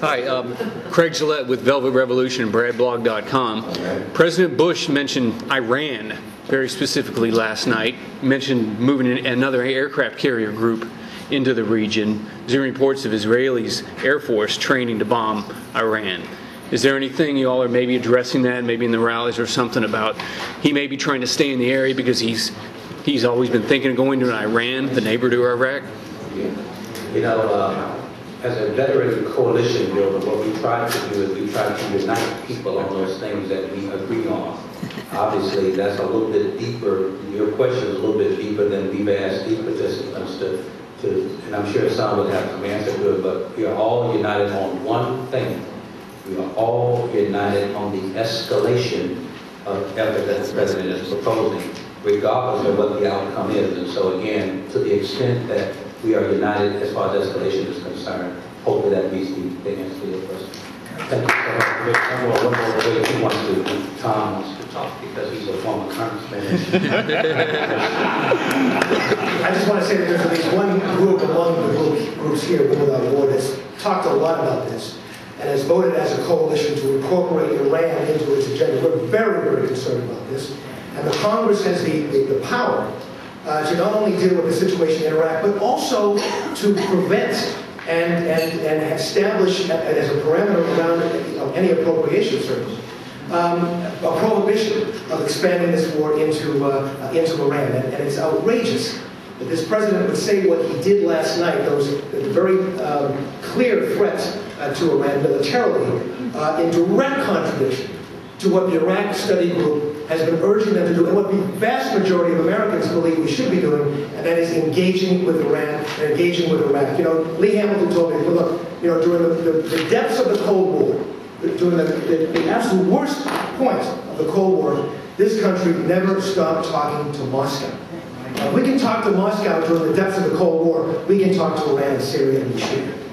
Hi, Craig Gillette with Velvet Revolution and BradBlog.com. President Bush mentioned Iran very specifically last night, mentioned moving another aircraft carrier group into the region, during reports of Israelis' Air Force training to bomb Iran. Is there anything you all are maybe addressing that, maybe in the rallies or something about he may be trying to stay in the area because he's always been thinking of going to Iran, the neighbor to Iraq? You know, as a veteran coalition builder, what we try to do is we try to unite people on those things that we agree on. Obviously, that's a little bit deeper. Your question is a little bit deeper than we've asked these participants to, and I'm sure some would have some answer to it, but we are all united on one thing. We are all united on the escalation of effort that the President is proposing, regardless of what the outcome is. And so again, to the extent that we are united as far as escalation is concerned, hopefully that meets the answer to your question. Thank you so much. He wants to, Tom wants to talk because he's a former congressman. I just want to say that there's at least one group among the groups here, Women Without War, that's talked a lot about this and has voted as a coalition to incorporate Iran into its agenda. We're very, very concerned about this. And the Congress has the power to not only deal with the situation in Iraq, but also to prevent and establish as a parameter around any appropriation service, a prohibition of expanding this war into Iran. And it's outrageous that this president would say what he did last night, those very clear threats to Iran militarily, in direct contradiction to what the Iraq study group has been urging them to do, and what the vast majority of Americans believe we should be doing, and that is engaging with Iran and engaging with Iraq. You know, Lee Hamilton told me, well, look, you know, during the depths of the Cold War, during the absolute worst point of the Cold War, this country never stopped talking to Moscow. If we can talk to Moscow during the depths of the Cold War, we can talk to Iran and Syria, and we should.